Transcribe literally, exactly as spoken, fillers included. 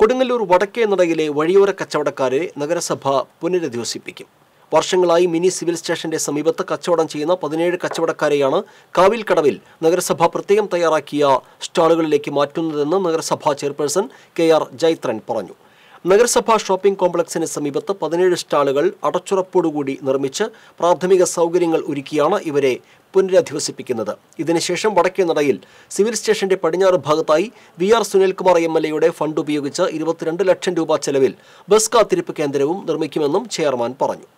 കൊടുങ്ങല്ലൂർ വടക്കേ നടയിലെ വഴിയോര കച്ചവടക്കാരെ നഗരസഭ പുനരധിവസിപ്പിക്കും. വർഷങ്ങളായി മിനി സിവിൽ സ്റ്റേഷന്റെ സമീപത്ത് കച്ചവടം ചെയ്യുന്ന പതിനേഴ് കച്ചവടക്കാരെയാണ് കാവിൽക്കടവിൽ നഗരസഭ പ്രത്യേകം തയ്യാറാക്കിയ സ്റ്റാളുകളിലേക്ക് മാറ്റുന്നതെന്ന് നഗരസഭാ ചെയർപേഴ്സൺ കെ ആർ ജൈത്രൻ പറഞ്ഞു. നഗരസഭാ ഷോപ്പിംഗ് കോംപ്ലക്സിന് സമീപത്ത് പതിനേഴ് സ്റ്റാളുകൾ അടച്ചുറപ്പോടുകൂടി നിർമ്മിച്ച് പ്രാഥമിക സൗകര്യങ്ങൾ ഒരുക്കിയാണ് ഇവരെ പുനരധിവസിപ്പിക്കുന്നത്. ഇതിനുശേഷം വടക്കേ നടയിൽ സിവിൽ സ്റ്റേഷന്റെ പടിഞ്ഞാറ് ഭാഗത്തായി V R Sunilkumar M L എയുടെ ഫണ്ട് ഉപയോഗിച്ച് ഇരുപത്തിരണ്ട് ലക്ഷം രൂപ ചെലവിൽ ബസ് കാത്തിരിപ്പ് കേന്ദ്രവും നിർമ്മിക്കുമെന്നും ചെയർമാൻ പറഞ്ഞു.